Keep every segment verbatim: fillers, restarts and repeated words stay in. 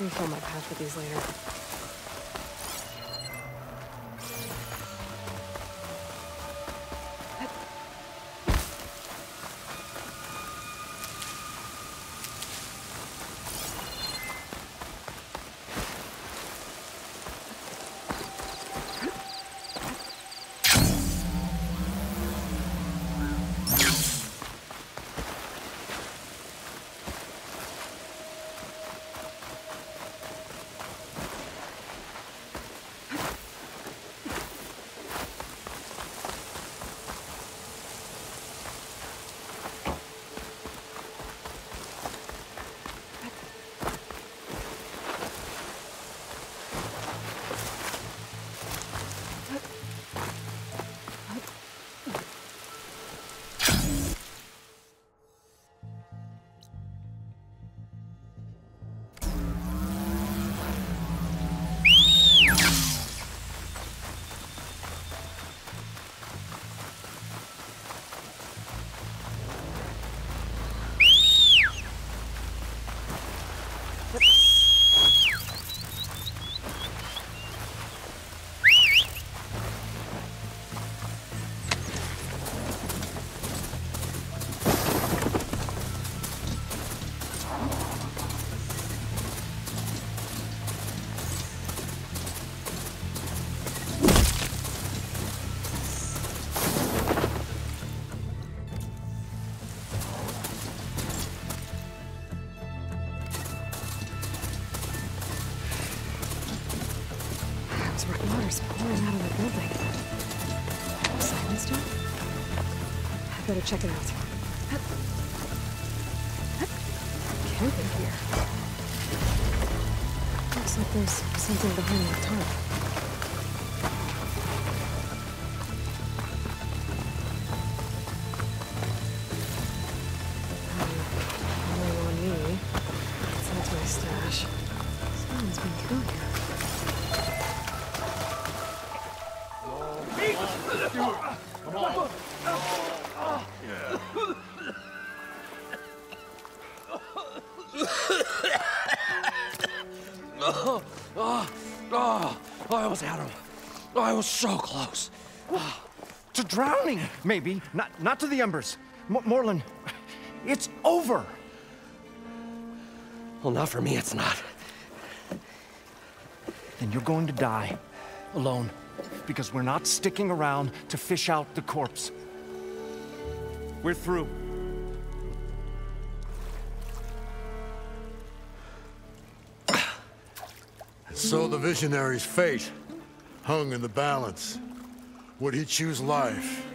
I'll fill my pouch with these later. Better check it out. Can't be here. Looks like there's something behind the tarp. I was so close. Oh, to drowning. Maybe. Not not to the embers. M Morlund, it's over. Well, not for me, it's not. Then you're going to die. Alone. Because we're not sticking around to fish out the corpse. We're through. And so the visionary's fate hung in the balance. Would he choose life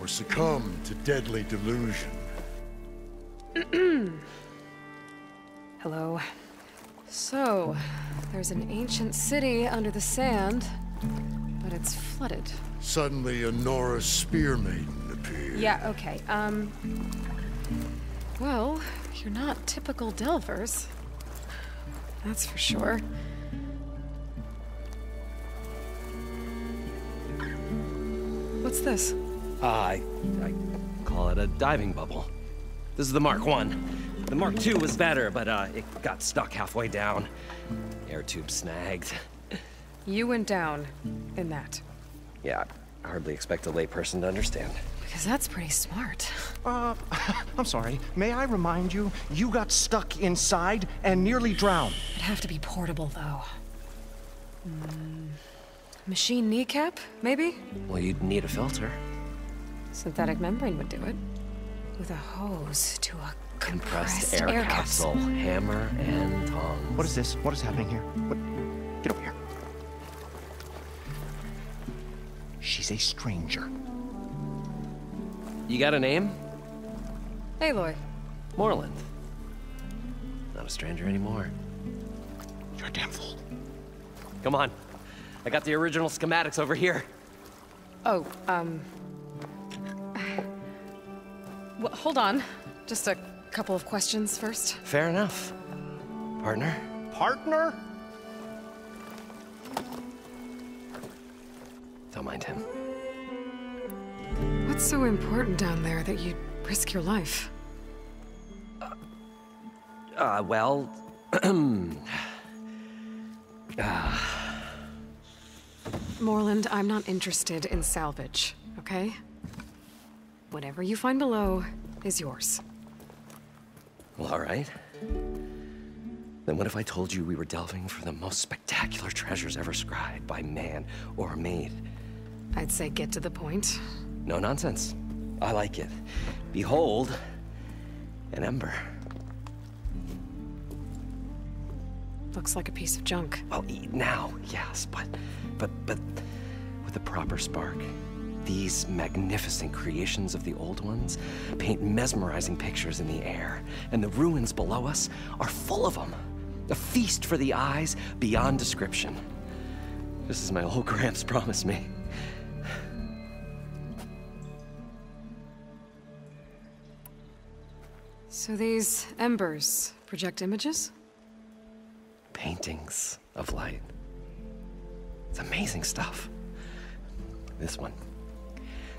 or succumb to deadly delusion? Hello. So, there's an ancient city under the sand, but it's flooded. Suddenly, a Nora Spearmaiden appeared. Yeah, okay. Um. Well, you're not typical delvers. That's for sure. What's this? Uh, I, I call it a diving bubble. This is the Mark one. The Mark two was better, but uh, it got stuck halfway down. Air tube snagged. You went down in that. Yeah, I hardly expect a layperson to understand. Because that's pretty smart. Uh, I'm sorry. May I remind you, you got stuck inside and nearly drowned. It'd have to be portable, though. Mm. Machine kneecap, maybe? Well, you'd need a filter. Synthetic membrane would do it. With a hose to a compressed, compressed air, air capsule. capsule. Hammer and tongs. What is this? What is happening here? What? Get over here. She's a stranger. You got a name? Aloy. Morlund. Not a stranger anymore. You're a damn fool. Come on. I got the original schematics over here. Oh, um... Well, hold on. Just a couple of questions first. Fair enough. Partner? Partner? Don't mind him. What's so important down there that you'd risk your life? Uh, uh well... Morlund, I'm not interested in salvage, okay? Whatever you find below is yours. Well, all right. Then what if I told you we were delving for the most spectacular treasures ever scribed by man or maid? I'd say get to the point. No nonsense. I like it. Behold, an ember. Looks like a piece of junk. Well, now, yes, but, but, but with the proper spark, these magnificent creations of the old ones paint mesmerizing pictures in the air, and the ruins below us are full of them. A feast for the eyes beyond description. This is my old Gramps promised me. So these embers project images? Paintings of light. It's amazing stuff. This one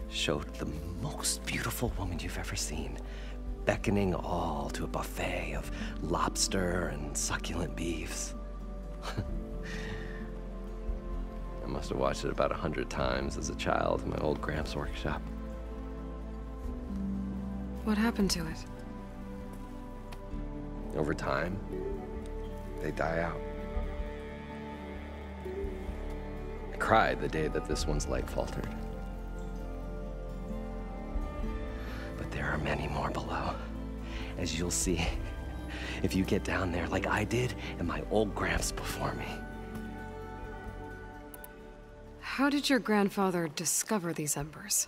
showed the most beautiful woman you've ever seen, beckoning all to a buffet of lobster and succulent beefs. I must have watched it about a hundred times as a child in my old Gramps workshop. What happened to it? Over time, they die out. I cried the day that this one's light faltered. But there are many more below, as you'll see, if you get down there like I did and my old Gramps before me. How did your grandfather discover these embers?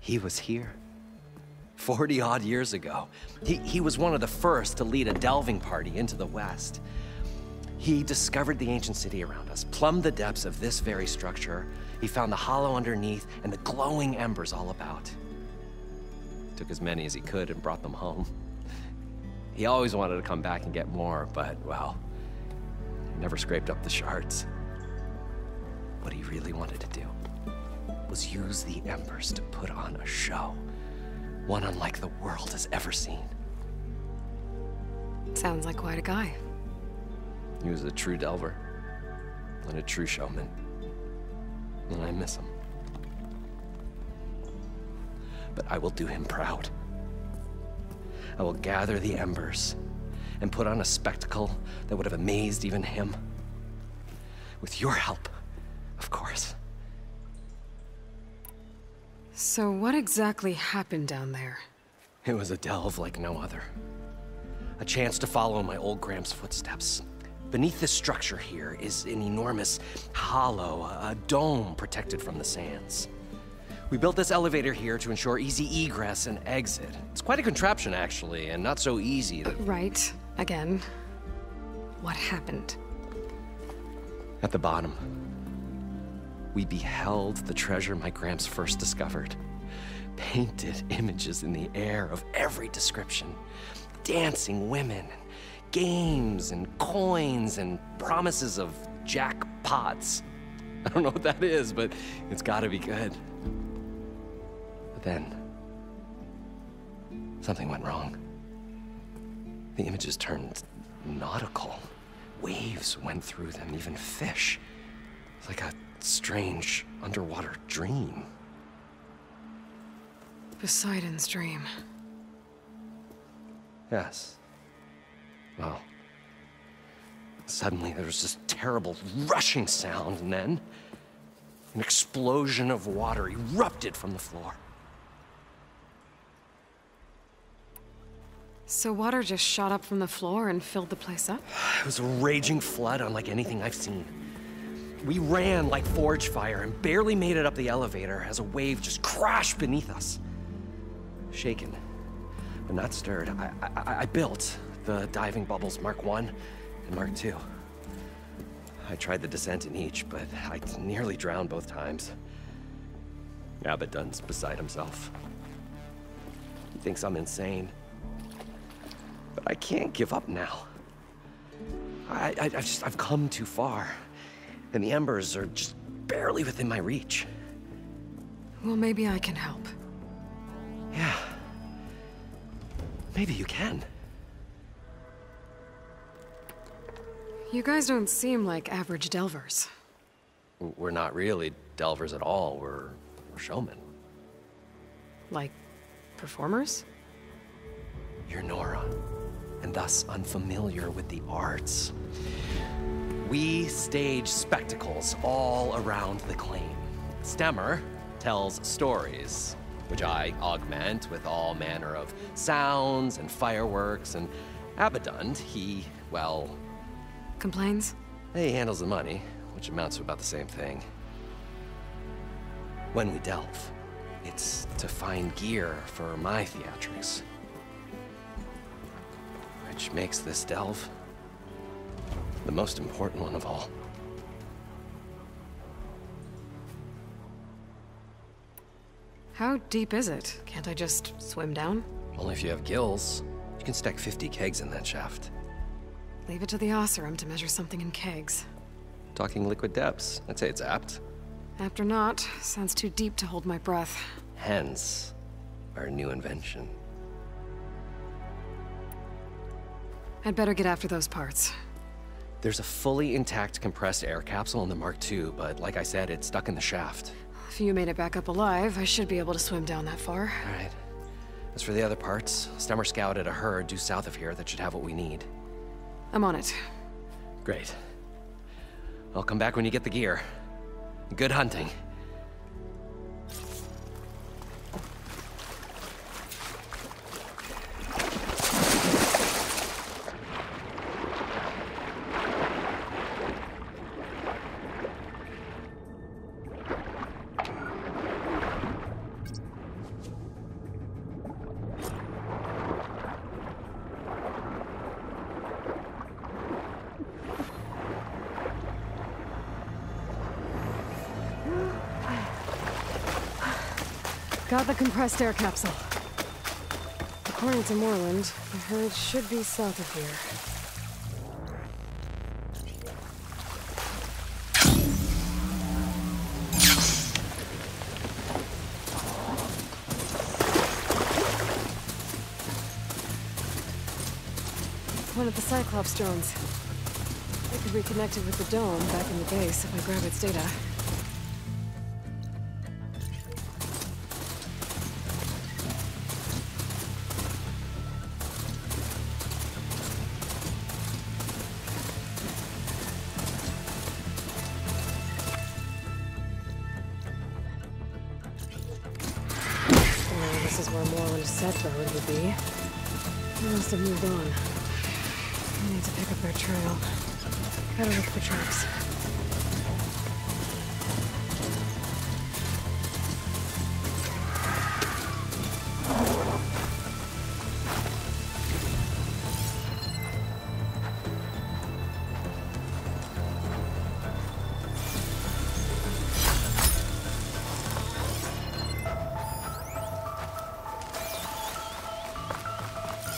He was here. forty-odd years ago. He, he was one of the first to lead a delving party into the West. He discovered the ancient city around us, plumbed the depths of this very structure. He found the hollow underneath and the glowing embers all about. Took as many as he could and brought them home. He always wanted to come back and get more, but, well, he never scraped up the shards. What he really wanted to do was use the embers to put on a show. One unlike the world has ever seen. Sounds like quite a guy. He was a true delver and a true showman, and I miss him. But I will do him proud. I will gather the embers and put on a spectacle that would have amazed even him. With your help, of course. So what exactly happened down there? It was a delve like no other. A chance to follow my old Gramps' footsteps. Beneath this structure here is an enormous hollow, a dome protected from the sands. We built this elevator here to ensure easy egress and exit. It's quite a contraption, actually, and not so easy that... Right. Again. What happened? At the bottom, we beheld the treasure my Gramps first discovered. Painted images in the air of every description. Dancing women, games and coins and promises of jackpots. I don't know what that is, but it's gotta be good. But then, something went wrong. The images turned nautical. Waves went through them, even fish. It's like a strange underwater dream. Poseidon's dream. Yes. Well, suddenly there was this terrible rushing sound, and then an explosion of water erupted from the floor. So water just shot up from the floor and filled the place up? It was a raging flood unlike anything I've seen. We ran like forge fire and barely made it up the elevator as a wave just crashed beneath us. Shaken, but not stirred, I, I, I built the diving bubbles Mark one and Mark two. I tried the descent in each, but I nearly drowned both times. Abaddon's beside himself. He thinks I'm insane. But I can't give up now. I, I, I've just, I've come too far. And the embers are just barely within my reach. Well, maybe I can help. Yeah. Maybe you can. You guys don't seem like average delvers. We're not really delvers at all. We're, we're showmen. Like performers? You're Nora, and thus unfamiliar with the arts. We stage spectacles all around the claim. Stemmer tells stories, which I augment with all manner of sounds and fireworks, and Abaddon, he, well... complains? He handles the money, which amounts to about the same thing. When we delve, it's to find gear for my theatrics. Which makes this delve the most important one of all. How deep is it? Can't I just swim down? Only if you have gills. You can stack fifty kegs in that shaft. Leave it to the Oseram to measure something in kegs. Talking liquid depths, I'd say it's apt. Apt or not, sounds too deep to hold my breath. Hence, our new invention. I'd better get after those parts. There's a fully intact compressed air capsule in the Mark two, but like I said, it's stuck in the shaft. If you made it back up alive, I should be able to swim down that far. All right. As for the other parts, Stemmer scouted a herd due south of here that should have what we need. I'm on it. Great. I'll come back when you get the gear. Good hunting. Got the compressed air capsule. According to Morlund, the herd should be south of here. One of the Cyclops drones. I could reconnect it with the dome back in the base if I grab its data. This is where Morlund said though it would be. They must have moved on. I need to pick up their trail. Gotta look for tracks.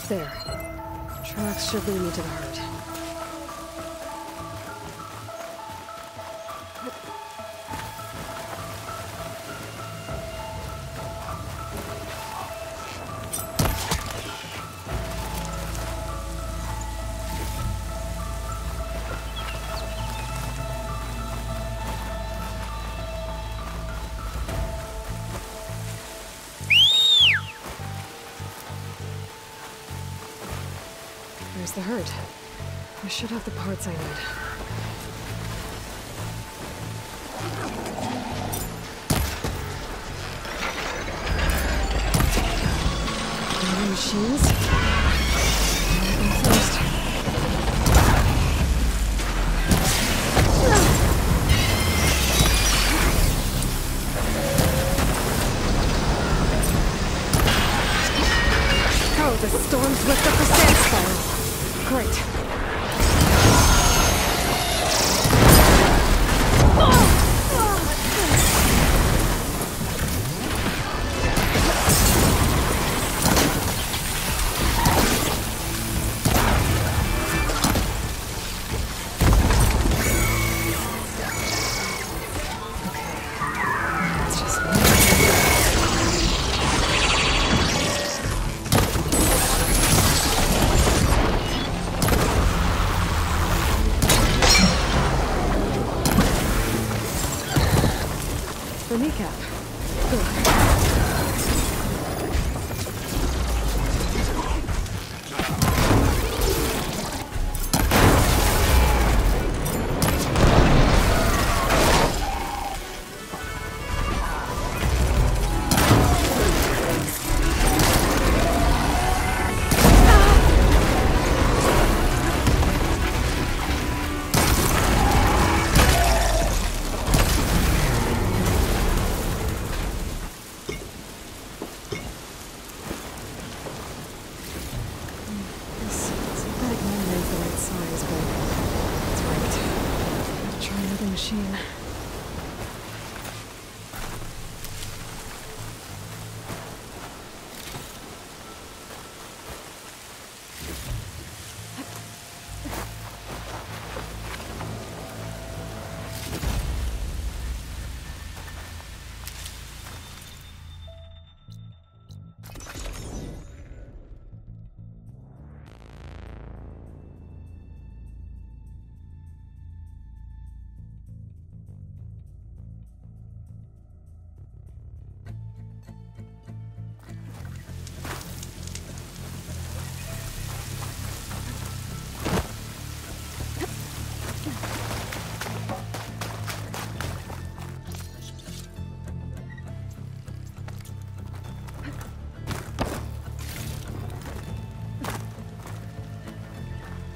There. Tracks should lead me to the herd. There's the herd. I should have the parts I need. Any machines? First. Oh, the storm's lift up the sand spiral. Great. the kneecap. Good.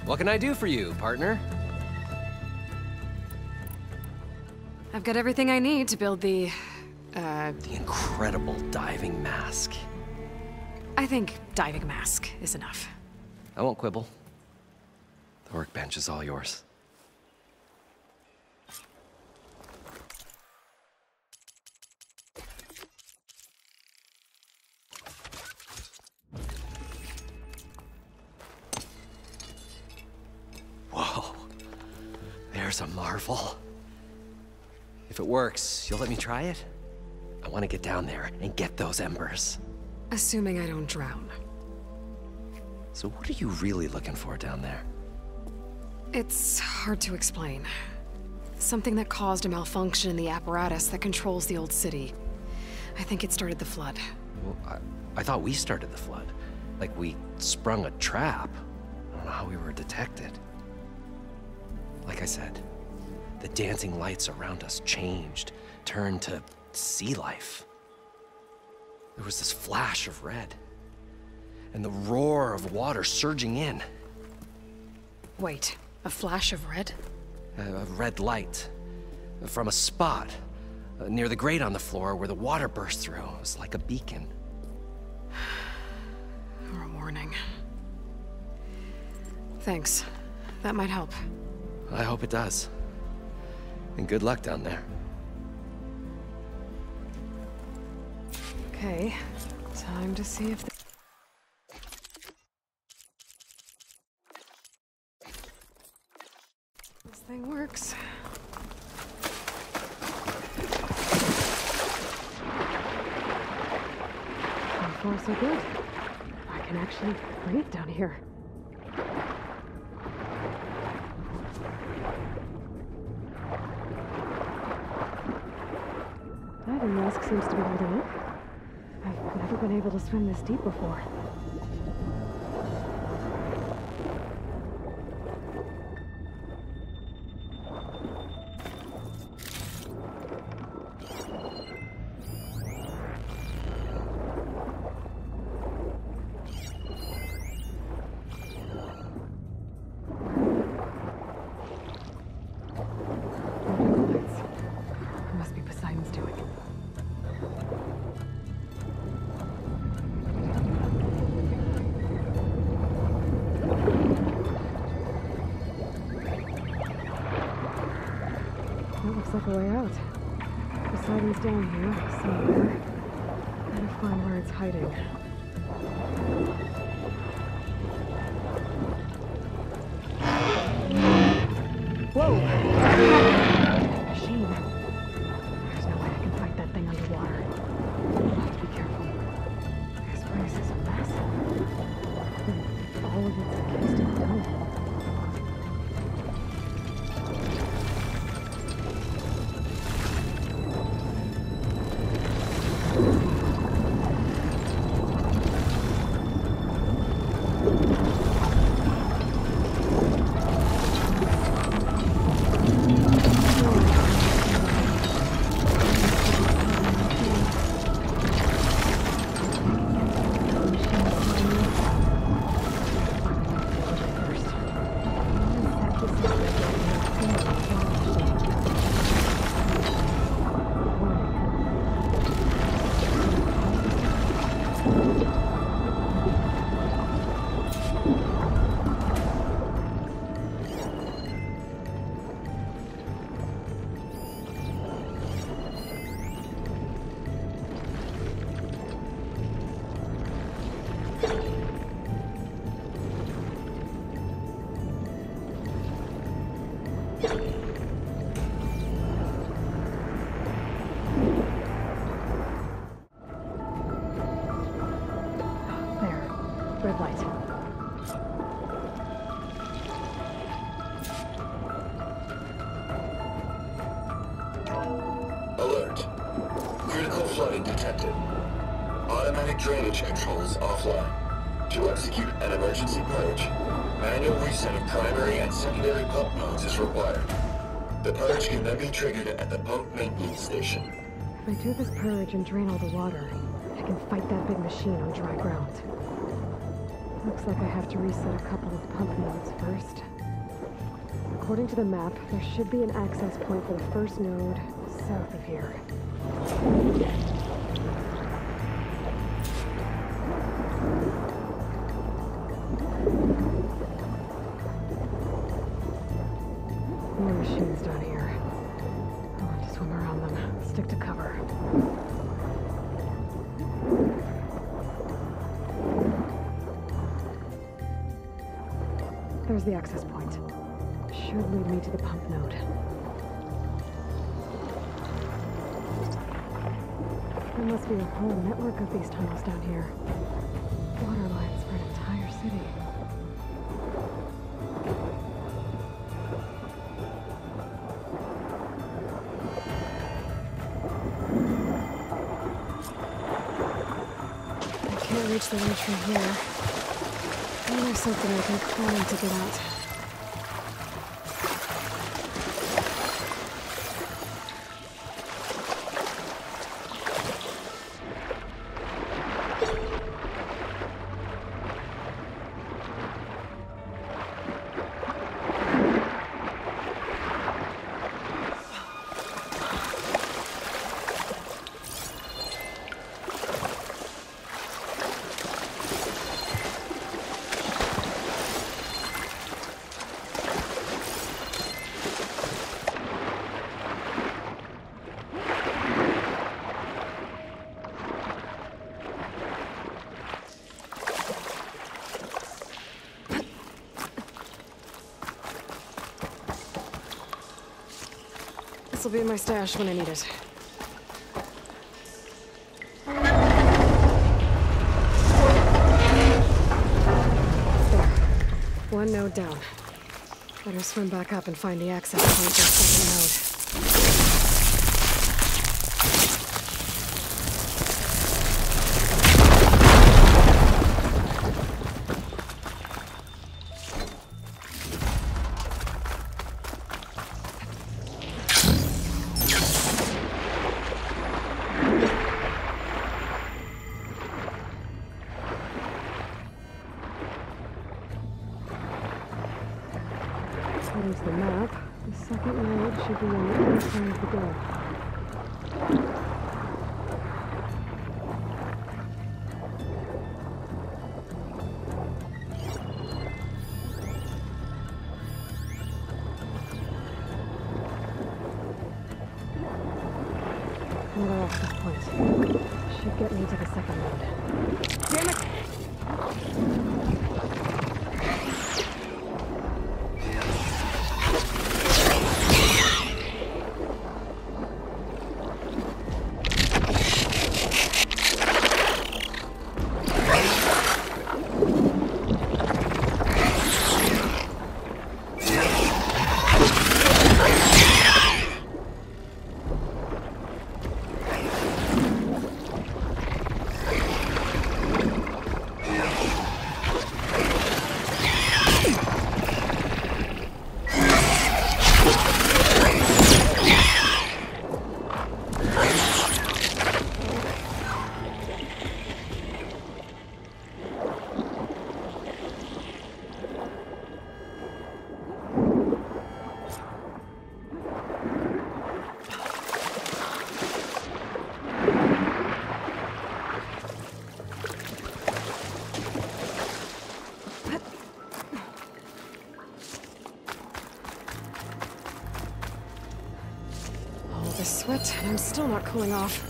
What can I do for you, partner? I've got everything I need to build the, uh... the incredible diving mask. I think diving mask is enough. I won't quibble. The workbench is all yours. There's a marvel. If it works, you'll let me try it? I want to get down there and get those embers. Assuming I don't drown. So what are you really looking for down there? It's hard to explain. Something that caused a malfunction in the apparatus that controls the old city. I think it started the flood. Well, I, I thought we started the flood. Like we sprung a trap. I don't know how we were detected. Like I said, the dancing lights around us changed, turned to sea life. There was this flash of red, and the roar of water surging in. Wait, a flash of red? A, a red light from a spot near the grate on the floor where the water burst through. It was like a beacon. Or a warning. Thanks. That might help. I hope it does. And good luck down there. Okay, time to see if the this thing works. So far, so good. I can actually breathe down here. The mask seems to be holding up. I've never been able to swim this deep before. A way out. Poseidon's down here, somewhere. I gotta find where it's hiding. Whoa! Machine. There's no way I can fight that thing underwater. I'll have to be careful. This place is massive. All of it's accused of down. If I do this purge and drain all the water, I can fight that big machine on dry ground. Looks like I have to reset a couple of pump nodes first. According to the map, there should be an access point for the first node south of here. More machines down here. Stick to cover. There's the access point. Should lead me to the pump node. There must be a whole network of these tunnels down here. Water lines for an entire city. The way through here. I know there's something I can climb to get out. Will be in my stash when I need it. There. One node down. Better swim back up and find the access point to the second node. And I'm still not cooling off.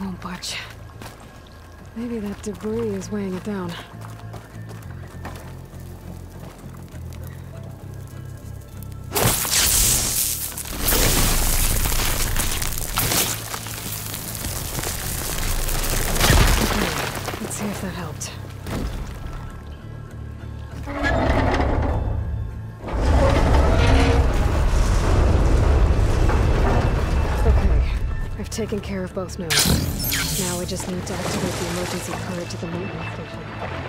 I won't budge. Maybe that debris is weighing it down. Taken care of both nodes. Now we just need to activate the emergency card to the maintenance station.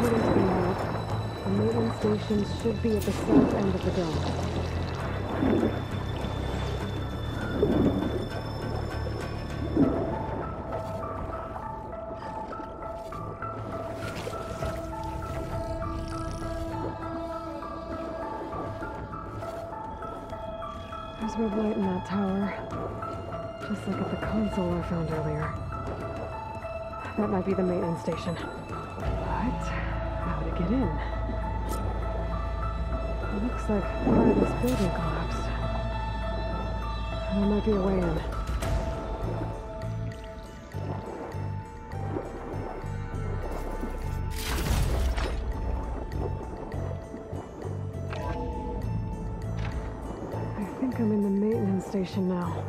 According to the map, the maintenance station should be at the south end of the dome. There's red light in that tower, just like at the console I found earlier. That might be the maintenance station. But how to get in? It looks like part of this building collapsed. There might be a way in. Now.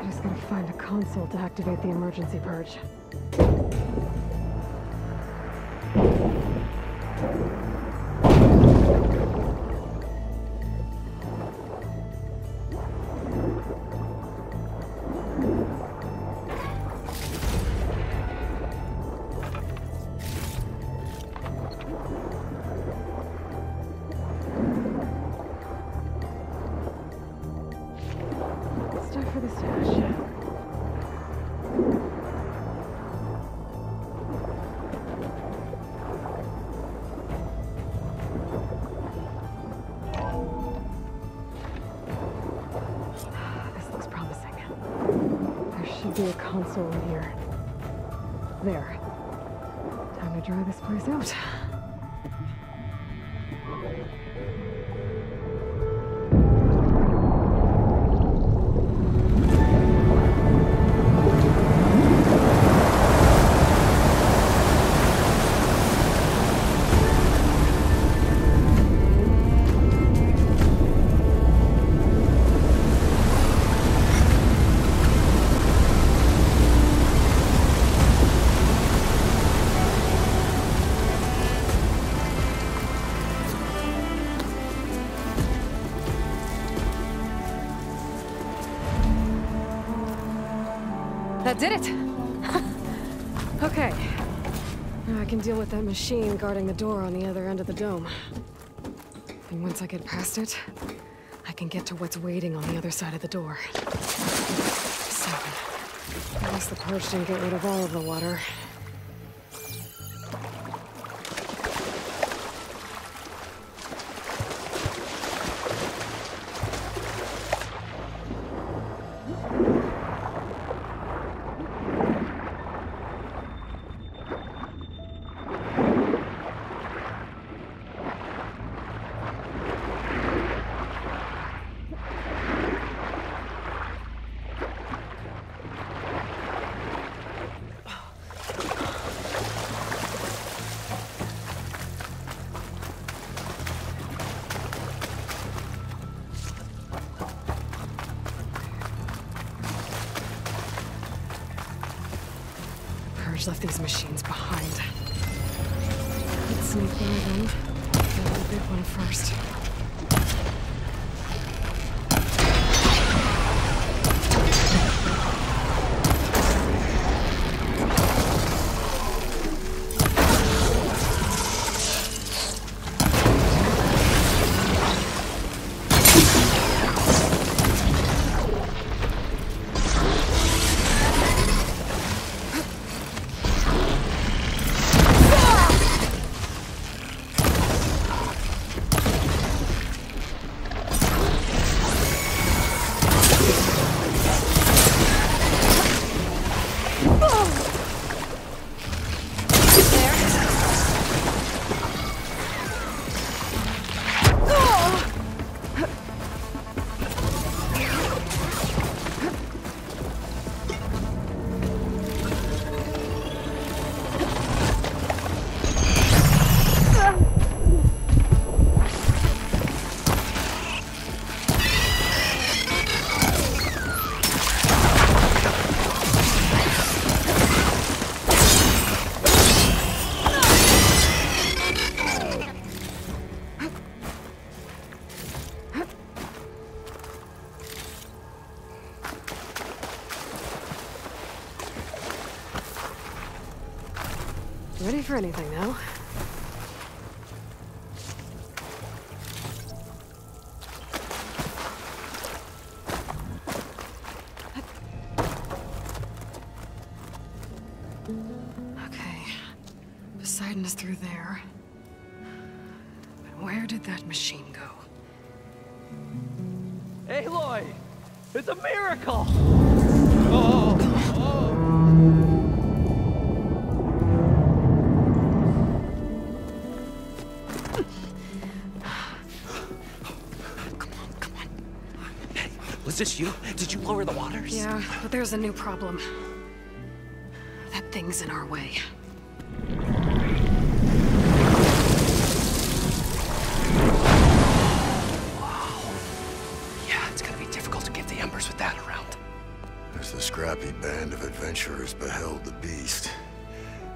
I just gotta find a console to activate the emergency purge. There's a console in here. There. Time to dry this place out. That did it! Okay. Now I can deal with that machine guarding the door on the other end of the dome. And once I get past it, I can get to what's waiting on the other side of the door. Seven. At least the purge didn't get rid of all of the water. Left these machines behind. Let's sneak by them. Get the big one first. for anything now. Okay. Poseidon is through there. But where did that machine go? Aloy! It's a miracle! Oh! Oh! Is this you? Did you lower the waters? Yeah, but there's a new problem. That thing's in our way. Wow. Yeah, it's gonna be difficult to get the embers with that around. As the scrappy band of adventurers beheld the beast,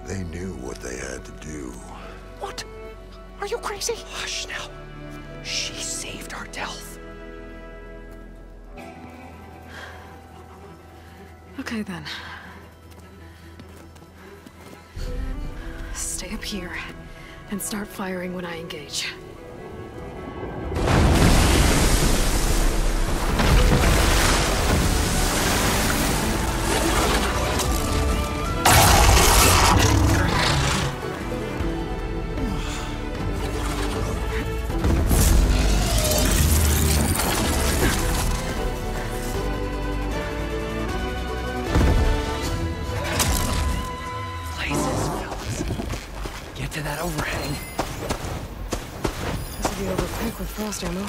they knew what they had to do. What? Are you crazy? Hush now. She saved our delve. Okay, then. Stay up here and start firing when I engage. Frost ammo.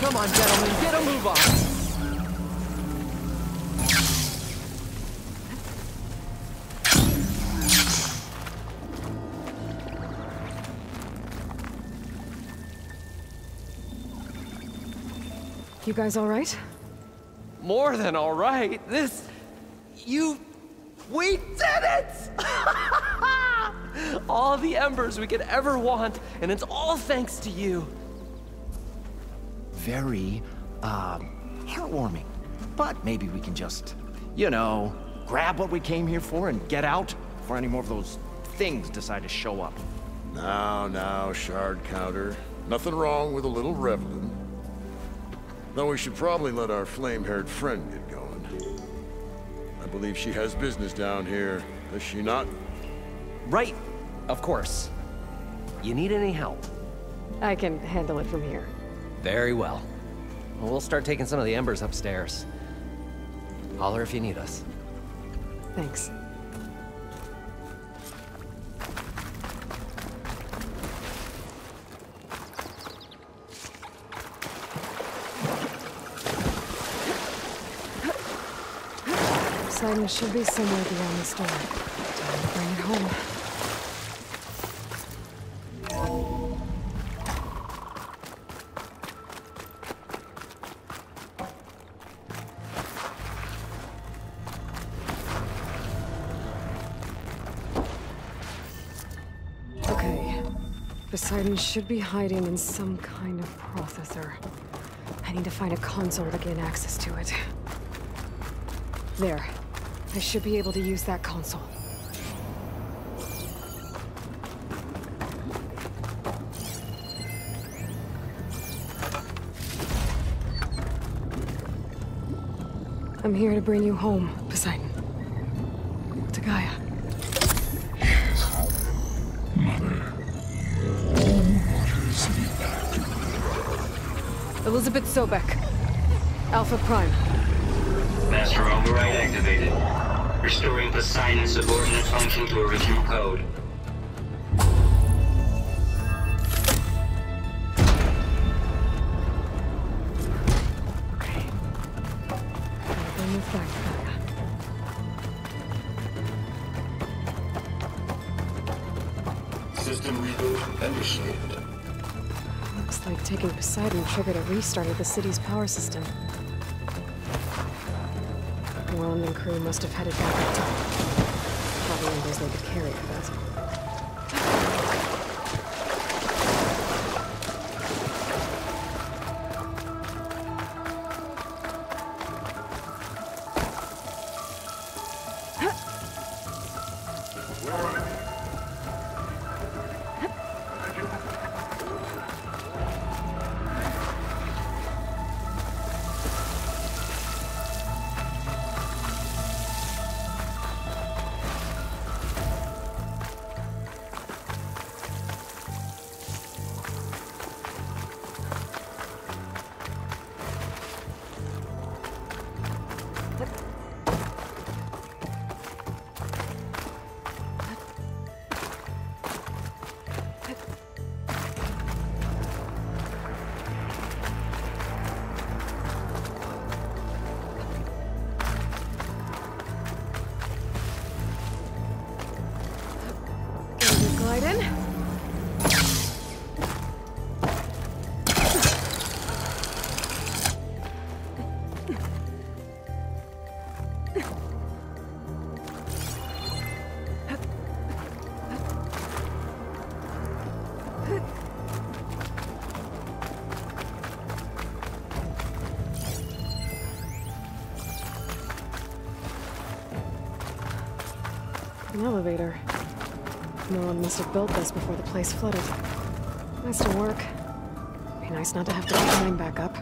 Come on, gentlemen, get a move on. You guys all right? More than all right. This... you... we did it! All the embers we could ever want, and it's all thanks to you. Very, uh, heartwarming. But maybe we can just, you know, grab what we came here for and get out before any more of those things decide to show up. Now, now, Shard Counter. Nothing wrong with a little reveling. Though we should probably let our flame-haired friend get going. I believe she has business down here, does she not? Right, of course. You need any help? I can handle it from here. Very well. Well, we'll start taking some of the embers upstairs. Holler if you need us. Thanks. Poseidon should be somewhere beyond this door. Time to bring it home. Poseidon should be hiding in some kind of processor. I need to find a console to gain access to it. There. I should be able to use that console. I'm here to bring you home, Poseidon. To Gaia. Elizabeth Sobeck, Alpha Prime. Master override activated. Restoring Poseidon's subordinate function to original code. Okay. I'll bring this back to Gaia. System reboot initiated. Looks like taking Poseidon triggered a restart of the city's power system. Morlund and crew must have headed back up top. Probably numbers they could carry for that. An elevator. No one must have built this before the place flooded. Nice to work. Be nice not to have to climb back up.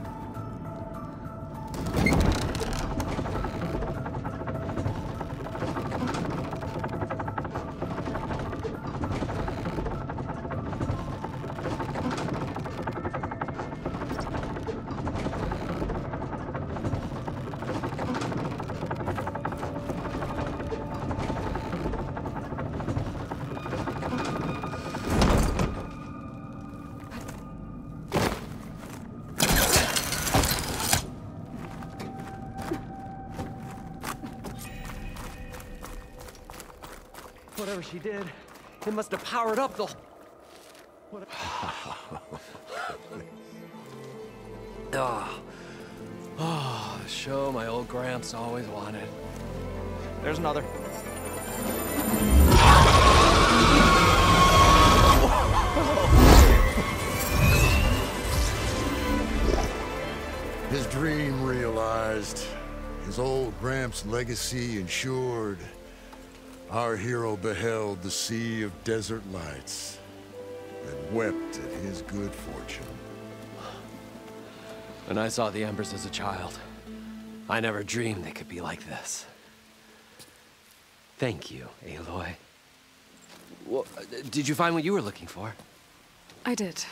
Whatever she did, it must have powered up the... oh. Oh, the show my old Gramps always wanted. There's another. His dream realized. His old Gramps' legacy ensured. Our hero beheld the sea of desert lights and wept at his good fortune. When I saw the embers as a child, I never dreamed they could be like this. Thank you, Aloy. Well, did you find what you were looking for? I did.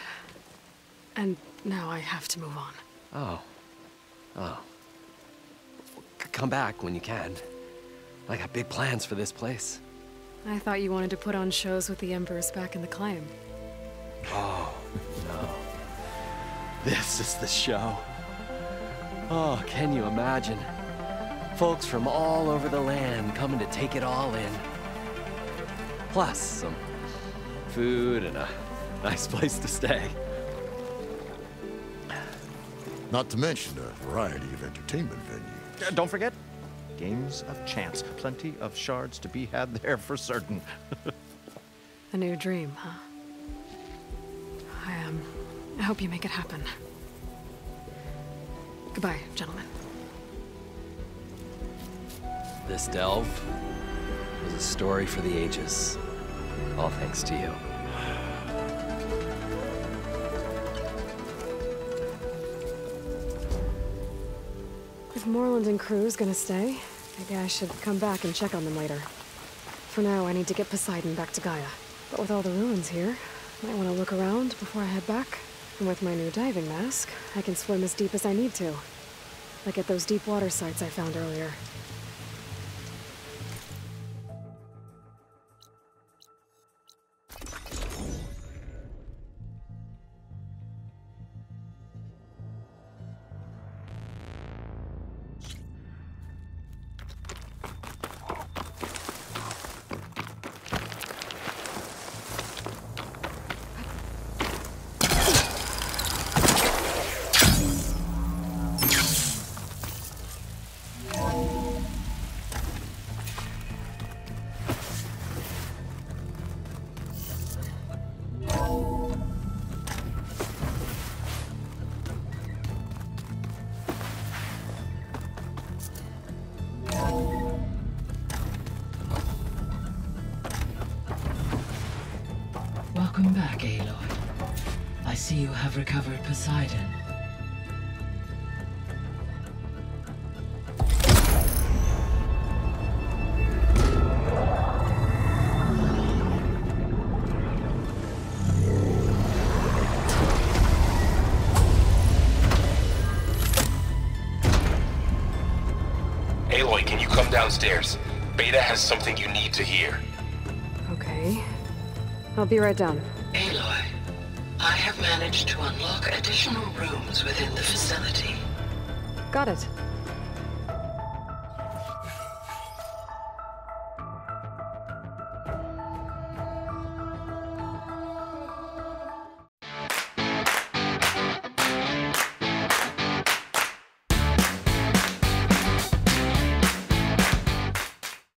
And now I have to move on. Oh. Oh. C- come back when you can. I got big plans for this place. I thought you wanted to put on shows with the Emperors back in the climb. Oh, no. This is the show. Oh, can you imagine? Folks from all over the land coming to take it all in. Plus, some food and a nice place to stay. Not to mention a variety of entertainment venues. Uh, don't forget, games of chance. Plenty of shards to be had there for certain. A new dream, huh? I, um, I hope you make it happen. Goodbye, gentlemen. This delve was a story for the ages. All thanks to you. If Morlund and crew's gonna stay, maybe I should come back and check on them later. For now, I need to get Poseidon back to Gaia. But with all the ruins here, I might want to look around before I head back. And with my new diving mask, I can swim as deep as I need to. Like at those deep water sites I found earlier. Welcome back, Aloy. I see you have recovered Poseidon. Aloy, can you come downstairs? Beta has something you need to hear. Okay. I'll be right down. Aloy, I have managed to unlock additional rooms within the facility. Got it.